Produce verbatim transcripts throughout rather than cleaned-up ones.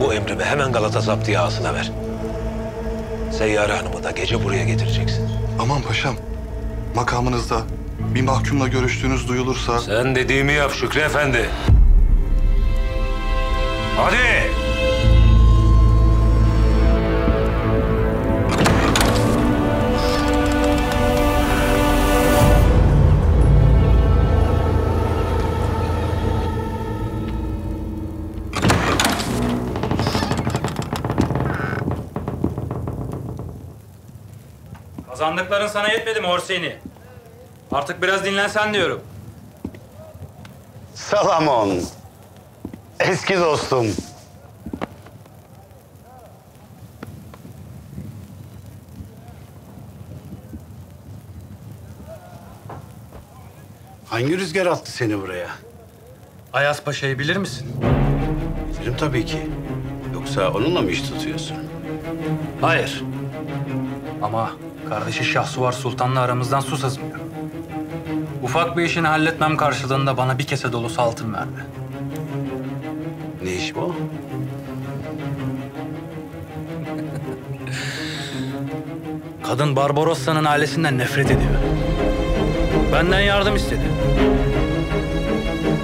bu emrimi hemen Galata Zaptiye Ağası'na ver. Seyyare Hanım'ı da gece buraya getireceksin. Aman paşam, makamınızda bir mahkumla görüştüğünüz duyulursa... Sen dediğimi yap Şükrü Efendi. Hadi! Kazandıkların sana yetmedi mi Orsini? Artık biraz dinlensen diyorum. Salamon, eski dostum. Hangi rüzgar attı seni buraya? Ayas Paşa'yı bilir misin? Bilirim tabii ki. Yoksa onunla mı iş tutuyorsun? Hayır. Ama kardeşi Şahsuvar Sultan'la aramızdan su sızmıyor. Ufak bir işini halletmem karşılığında bana bir kese dolusu altın verdi. Ne iş bu? Kadın Barbarossa'nın ailesinden nefret ediyor. Benden yardım istedi.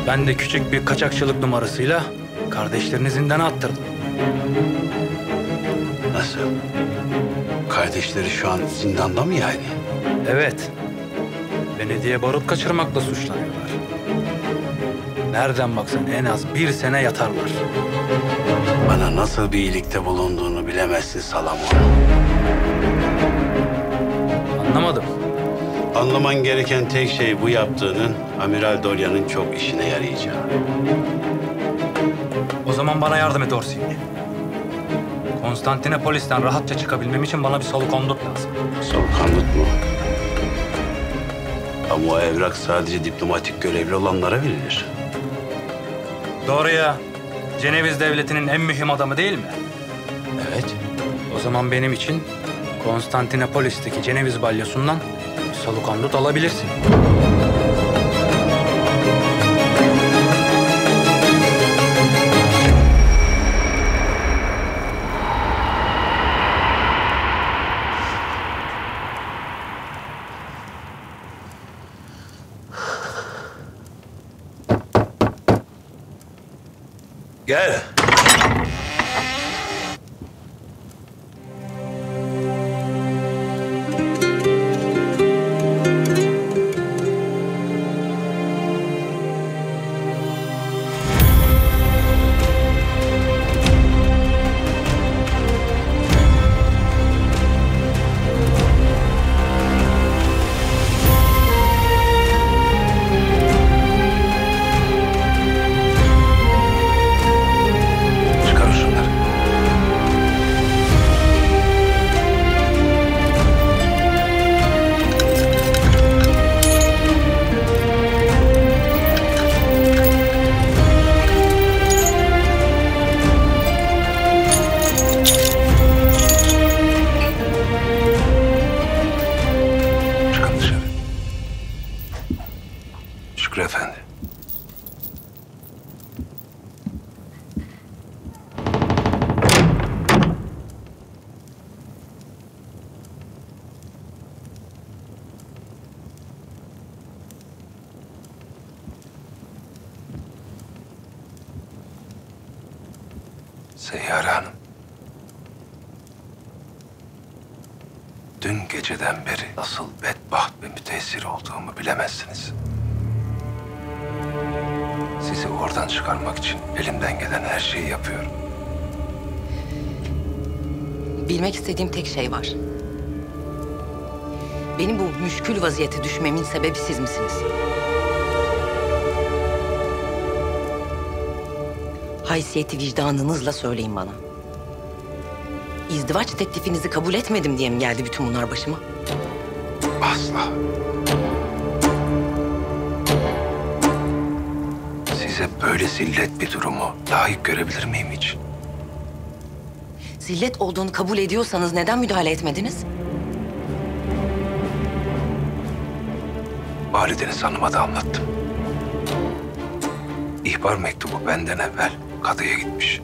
Ben de küçük bir kaçakçılık numarasıyla kardeşlerini zindana attırdım. Nasıl? Kardeşleri şu an zindanda mı yani? Evet. Belediye barut kaçırmakla suçlanıyorlar. Nereden baksan en az bir sene yatarlar. Bana nasıl bir iyilikte bulunduğunu bilemezsin Salamon. Anlamadım. Anlaman gereken tek şey bu yaptığının Amiral Dorya'nın çok işine yarayacağı. O zaman bana yardım et Orsini. Konstantinopolis'ten rahatça çıkabilmem için bana bir solukondut lazım. Solukondut mu? Ama o evrak sadece diplomatik görevli olanlara verilir. Dorya, Ceneviz Devleti'nin en mühim adamı değil mi? Evet. O zaman benim için Konstantinopolis'teki Ceneviz Balyosu'ndan solukondut alabilirsin. Gel. Seyyare Hanım, dün geceden beri nasıl bedbaht ve müteessir olduğumu bilemezsiniz. Sizi oradan çıkarmak için elimden gelen her şeyi yapıyorum. Bilmek istediğim tek şey var. Benim bu müşkül vaziyete düşmemin sebebi siz misiniz? Haysiyeti vicdanınızla söyleyin bana. İzdivaç teklifinizi kabul etmedim diye mi geldi bütün bunlar başıma? Asla. Size böyle zillet bir durumu layık görebilir miyim hiç? Zillet olduğunu kabul ediyorsanız neden müdahale etmediniz? Valideniz Hanım'a da anlattım. İhbar mektubu benden evvel kadıya gitmiş.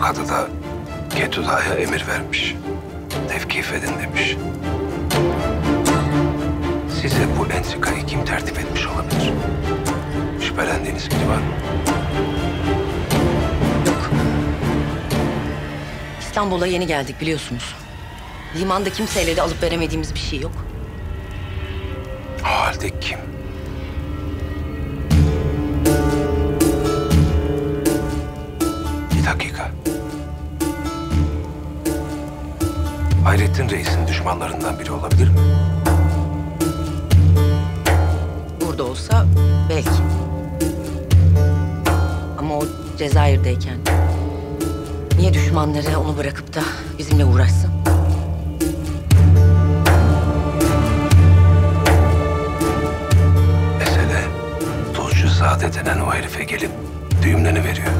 kadı da Ketuda'ya emir vermiş. Tevkif edin demiş. Size bu entrikayı kim tertip etmiş olabilir? Şüphelendiğiniz biri var mı? Yok. İstanbul'a yeni geldik biliyorsunuz. Limanda kimseyle de alıp veremediğimiz bir şey yok. O halde kim? Bir dakika. Hayrettin Reis'in düşmanlarından biri olabilir mi? Burada olsa belki. Ama o Cezayir'deyken niye düşmanları onu bırakıp da bizimle uğraşsın? Mesele Tuzcuzade denen o herife gelip düğümlerini veriyor.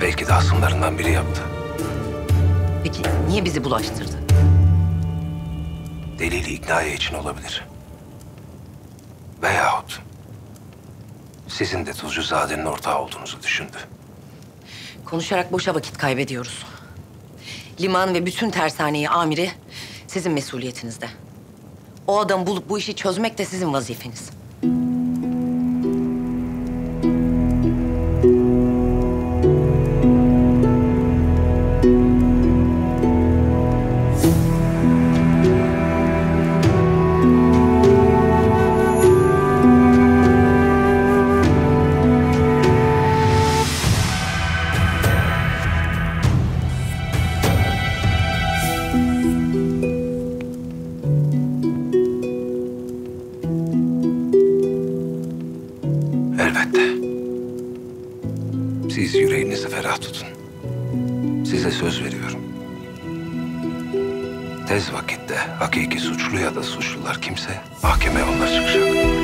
Belki de hasımlarından biri yaptı. Peki niye bizi bulaştırdı? Delili iknaiye için olabilir. Veyahut sizin de Tuzcuzade'nin ortağı olduğunuzu düşündü. Konuşarak boşa vakit kaybediyoruz. Liman ve bütün tersaneyi amiri sizin mesuliyetinizde. O adamı bulup bu işi çözmek de sizin vazifeniz. Hakiki suçlu ya da suçlular kimse mahkemeye onlar çıkacak.